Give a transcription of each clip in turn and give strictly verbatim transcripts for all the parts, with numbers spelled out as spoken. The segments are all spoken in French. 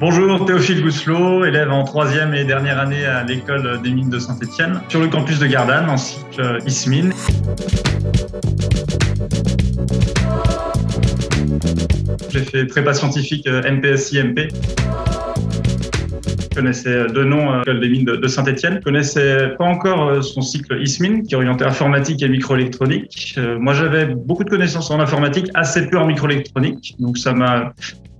Bonjour, Théophile Gousselot, élève en troisième et dernière année à l'École des Mines de Saint-Étienne, sur le campus de Gardanne, en cycle I S M I N. J'ai fait prépa scientifique M P S I M P. Je connaissais deux noms, l'École des Mines de Saint-Étienne. Je ne connaissais pas encore son cycle I S M I N, qui est orienté informatique et microélectronique. Moi, j'avais beaucoup de connaissances en informatique, assez peu en microélectronique, donc ça m'a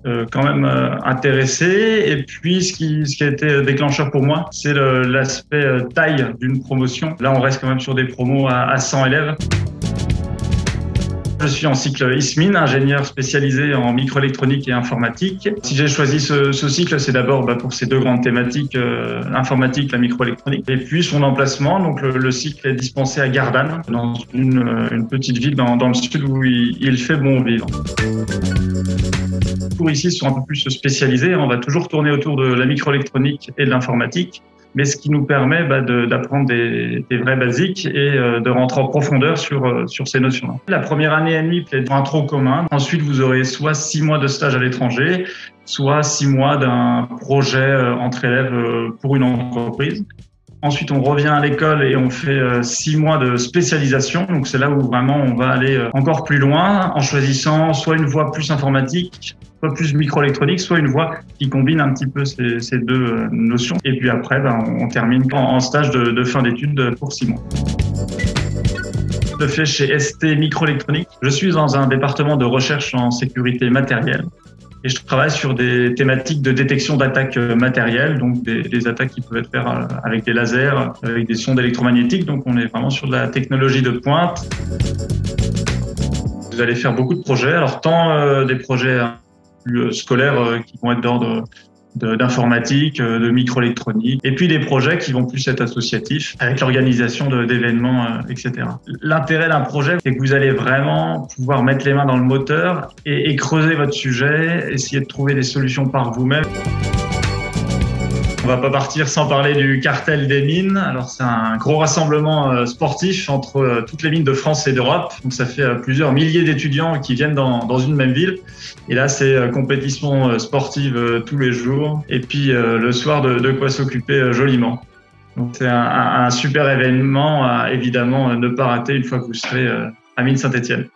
Euh, quand même euh, intéressé. Et puis ce qui, ce qui a été déclencheur pour moi, c'est l'aspect euh, taille d'une promotion. Là, on reste quand même sur des promos à, à cent élèves. Je suis en cycle I S M I N, ingénieur spécialisé en microélectronique et informatique. Si j'ai choisi ce, ce cycle, c'est d'abord bah, pour ces deux grandes thématiques, euh, l'informatique, la microélectronique. Et puis son emplacement, donc le, le cycle est dispensé à Gardanne, dans une, une petite ville dans, dans le sud où il, il fait bon vivre. Les cours ici sont un peu plus spécialisés, on va toujours tourner autour de la microélectronique et de l'informatique, mais ce qui nous permet bah, d'apprendre de, des, des vrais basiques et euh, de rentrer en profondeur sur, euh, sur ces notions-là. La première année et demie peut-être un trop commun. Ensuite, vous aurez soit six mois de stage à l'étranger, soit six mois d'un projet euh, entre élèves euh, pour une entreprise. Ensuite, on revient à l'école et on fait six mois de spécialisation. Donc, c'est là où vraiment on va aller encore plus loin en choisissant soit une voie plus informatique, soit plus microélectronique, soit une voie qui combine un petit peu ces, ces deux notions. Et puis après, ben, on termine en stage de, de fin d'études pour six mois. Je fais chez S T Microélectronique. Je suis dans un département de recherche en sécurité matérielle. Et je travaille sur des thématiques de détection d'attaques matérielles, donc des, des attaques qui peuvent être faites avec des lasers, avec des sondes électromagnétiques. Donc on est vraiment sur de la technologie de pointe. Vous allez faire beaucoup de projets, alors tant euh, des projets plus scolaires euh, qui vont être d'ordre d'informatique, de, de microélectronique, et puis des projets qui vont plus être associatifs avec l'organisation d'événements, euh, et cetera. L'intérêt d'un projet, c'est que vous allez vraiment pouvoir mettre les mains dans le moteur et, et creuser votre sujet, essayer de trouver des solutions par vous-même. On va pas partir sans parler du cartel des mines. Alors c'est un gros rassemblement sportif entre toutes les mines de France et d'Europe. Donc ça fait plusieurs milliers d'étudiants qui viennent dans, dans une même ville. Et là c'est compétition sportive tous les jours. Et puis le soir de, de quoi s'occuper joliment. Donc c'est un, un super événement à évidemment ne pas rater une fois que vous serez à Mines Saint-Étienne.